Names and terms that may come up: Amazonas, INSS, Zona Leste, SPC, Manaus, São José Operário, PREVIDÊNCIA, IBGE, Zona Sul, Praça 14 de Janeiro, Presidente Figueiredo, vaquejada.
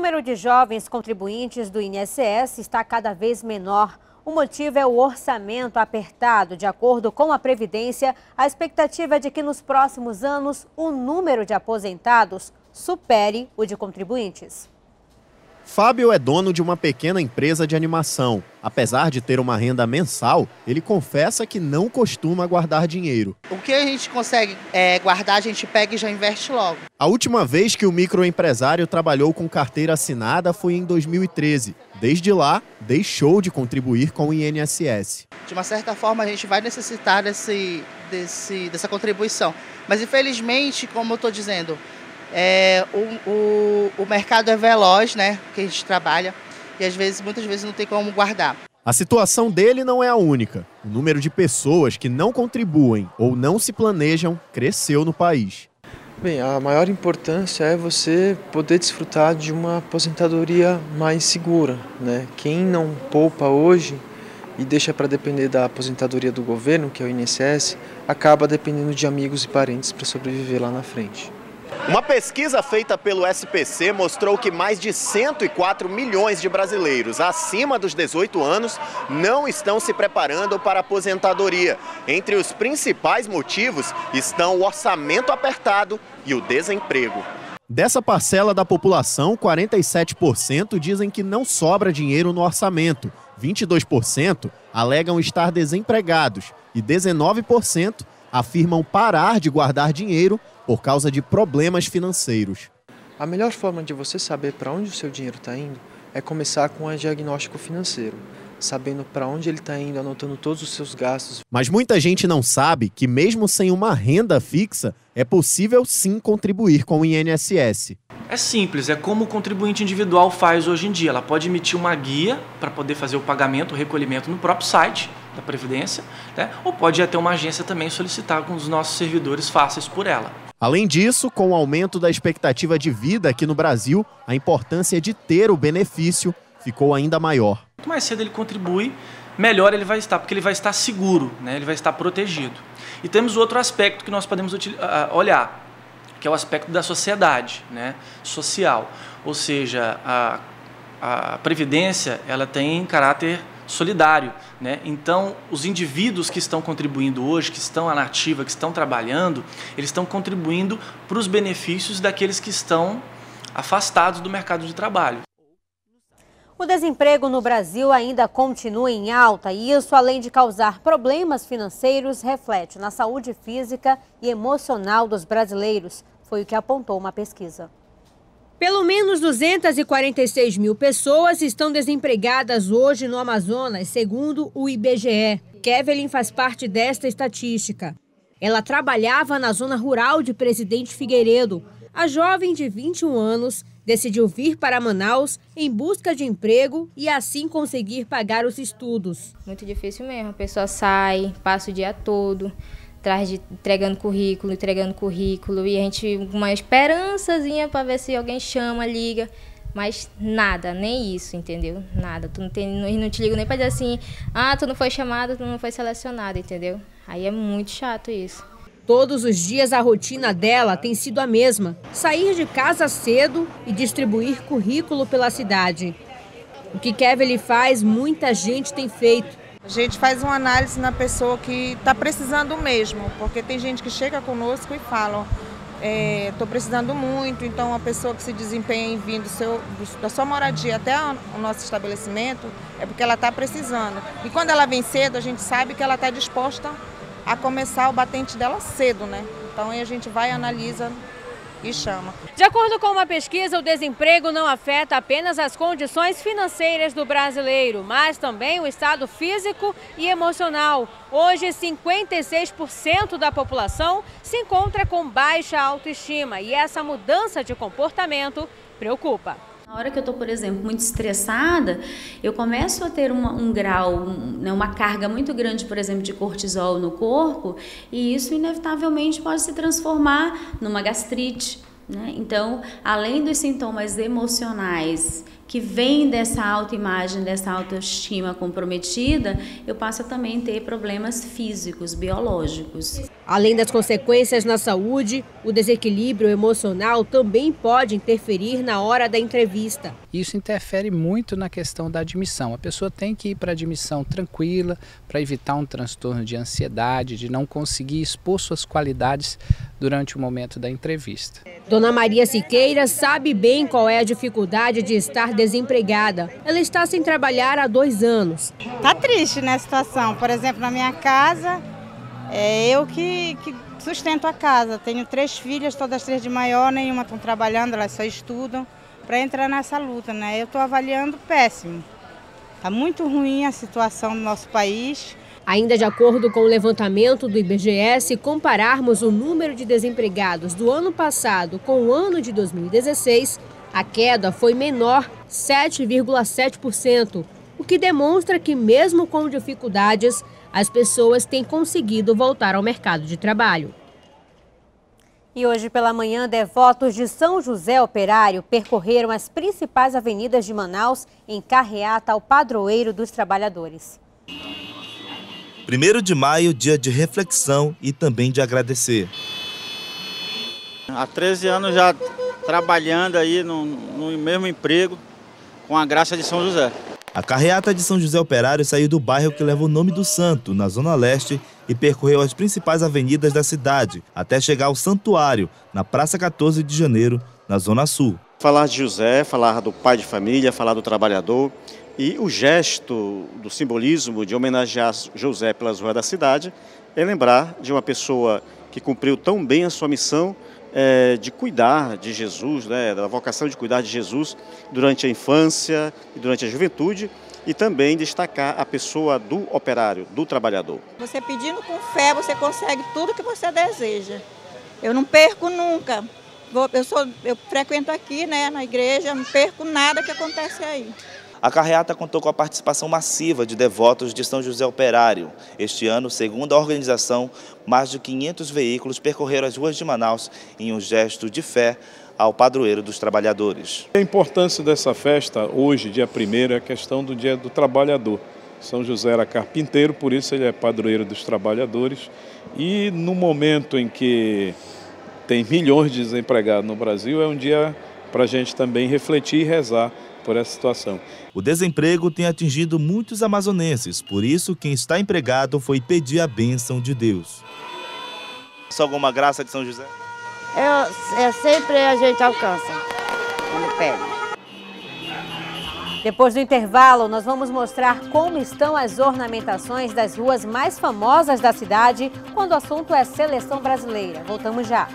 número de jovens contribuintes do INSS está cada vez menor. O motivo é o orçamento apertado. De acordo com a Previdência, a expectativa é de que nos próximos anos o número de aposentados supere o de contribuintes. Fábio é dono de uma pequena empresa de animação. Apesar de ter uma renda mensal, ele confessa que não costuma guardar dinheiro. O que a gente consegue guardar, a gente pega e já investe logo. A última vez que o microempresário trabalhou com carteira assinada foi em 2013. Desde lá, deixou de contribuir com o INSS. De uma certa forma, a gente vai necessitar dessa contribuição. Mas, infelizmente, como eu estou dizendo, o mercado é veloz, né, que a gente trabalha, e muitas vezes não tem como guardar. A situação dele não é a única. O número de pessoas que não contribuem ou não se planejam cresceu no país. Bem, a maior importância é você poder desfrutar de uma aposentadoria mais segura, né? Quem não poupa hoje e deixa para depender da aposentadoria do governo, que é o INSS, acaba dependendo de amigos e parentes para sobreviver lá na frente. Uma pesquisa feita pelo SPC mostrou que mais de 104 milhões de brasileiros acima dos 18 anos não estão se preparando para a aposentadoria. Entre os principais motivos estão o orçamento apertado e o desemprego. Dessa parcela da população, 47% dizem que não sobra dinheiro no orçamento, 22% alegam estar desempregados e 19% afirmam parar de guardar dinheiro por causa de problemas financeiros. A melhor forma de você saber para onde o seu dinheiro está indo é começar com um diagnóstico financeiro, sabendo para onde ele está indo, anotando todos os seus gastos. Mas muita gente não sabe que mesmo sem uma renda fixa, é possível sim contribuir com o INSS. É simples, é como o contribuinte individual faz hoje em dia. Ela pode emitir uma guia para poder fazer o pagamento, o recolhimento no próprio site da Previdência, né? Ou pode ir até uma agência também solicitar com os nossos servidores fáceis por ela. Além disso, com o aumento da expectativa de vida aqui no Brasil, a importância de ter o benefício ficou ainda maior. Quanto mais cedo ele contribui, melhor ele vai estar, porque ele vai estar seguro, né? Ele vai estar protegido. E temos outro aspecto que nós podemos olhar, que é o aspecto da sociedade, né? Social. Ou seja, a Previdência ela tem caráter solidário, né? Então, os indivíduos que estão contribuindo hoje, que estão à ativa, que estão trabalhando, eles estão contribuindo para os benefícios daqueles que estão afastados do mercado de trabalho. O desemprego no Brasil ainda continua em alta e isso, além de causar problemas financeiros, reflete na saúde física e emocional dos brasileiros. Foi o que apontou uma pesquisa. Pelo menos 246 mil pessoas estão desempregadas hoje no Amazonas, segundo o IBGE. Kevelin faz parte desta estatística. Ela trabalhava na zona rural de Presidente Figueiredo. A jovem de 21 anos decidiu vir para Manaus em busca de emprego e assim conseguir pagar os estudos. Muito difícil mesmo, a pessoa sai, passa o dia todo entregando currículo, e a gente uma esperançazinha para ver se alguém chama, liga, mas nada, nem isso, entendeu? Nada, não te ligam nem para dizer assim, ah, tu não foi chamado, tu não foi selecionado, entendeu? Aí é muito chato isso. Todos os dias a rotina dela tem sido a mesma, sair de casa cedo e distribuir currículo pela cidade. O que Kevelin faz, muita gente tem feito. A gente faz uma análise na pessoa que está precisando mesmo, porque tem gente que chega conosco e fala, estou precisando muito, então a pessoa que se desempenha em vir da sua moradia até o nosso estabelecimento é porque ela está precisando. E quando ela vem cedo, a gente sabe que ela está disposta a começar o batente dela cedo, né? Então aí a gente vai, analisa e chama. De acordo com uma pesquisa, o desemprego não afeta apenas as condições financeiras do brasileiro, mas também o estado físico e emocional. Hoje, 56% da população se encontra com baixa autoestima e essa mudança de comportamento preocupa. Na hora que eu estou, por exemplo, muito estressada, eu começo a ter uma carga muito grande, por exemplo, de cortisol no corpo, e isso inevitavelmente pode se transformar numa gastrite, né? Então, além dos sintomas emocionais que vem dessa autoimagem, dessa autoestima comprometida, eu passo a também ter problemas físicos, biológicos. Além das consequências na saúde, o desequilíbrio emocional também pode interferir na hora da entrevista. Isso interfere muito na questão da admissão. A pessoa tem que ir para a admissão tranquila, para evitar um transtorno de ansiedade, de não conseguir expor suas qualidades durante o momento da entrevista. Dona Maria Siqueira sabe bem qual é a dificuldade de estar desempregada. Ela está sem trabalhar há 2 anos. Tá triste, né, a situação. Por exemplo, na minha casa, é eu que sustento a casa. Tenho 3 filhas, todas 3 de maior, nenhuma estão trabalhando, elas só estudam, para entrar nessa luta, né? Eu estou avaliando péssimo. Está muito ruim a situação do nosso país. Ainda de acordo com o levantamento do IBGE, se compararmos o número de desempregados do ano passado com o ano de 2016, a queda foi menor, 7,7%, o que demonstra que mesmo com dificuldades, as pessoas têm conseguido voltar ao mercado de trabalho. E hoje pela manhã, devotos de São José Operário percorreram as principais avenidas de Manaus em carreata ao padroeiro dos trabalhadores. 1º de maio, dia de reflexão e também de agradecer. Há 13 anos já trabalhando aí no mesmo emprego, com a graça de São José. A carreata de São José Operário saiu do bairro que leva o nome do santo, na Zona Leste, e percorreu as principais avenidas da cidade, até chegar ao santuário, na Praça 14 de Janeiro, na Zona Sul. Falar de José, falar do pai de família, falar do trabalhador, e o gesto do simbolismo de homenagear José pelas ruas da cidade é lembrar de uma pessoa que cumpriu tão bem a sua missão, de cuidar de Jesus, né, da vocação de cuidar de Jesus durante a infância e durante a juventude, e também destacar a pessoa do operário, do trabalhador. Você pedindo com fé, você consegue tudo que você deseja. Eu não perco nunca. Eu frequento aqui, né, na igreja, não perco nada que acontece aí. A carreata contou com a participação massiva de devotos de São José Operário. Este ano, segundo a organização, mais de 500 veículos percorreram as ruas de Manaus em um gesto de fé ao padroeiro dos trabalhadores. A importância dessa festa hoje, dia 1º, é a questão do dia do trabalhador. São José era carpinteiro, por isso ele é padroeiro dos trabalhadores. E no momento em que tem milhões de desempregados no Brasil, é um dia para a gente também refletir e rezar por essa situação. O desemprego tem atingido muitos amazonenses, por isso quem está empregado foi pedir a bênção de Deus. Só alguma graça de São José? É sempre a gente alcança, quando pede. Depois do intervalo, nós vamos mostrar como estão as ornamentações das ruas mais famosas da cidade, quando o assunto é seleção brasileira. Voltamos já.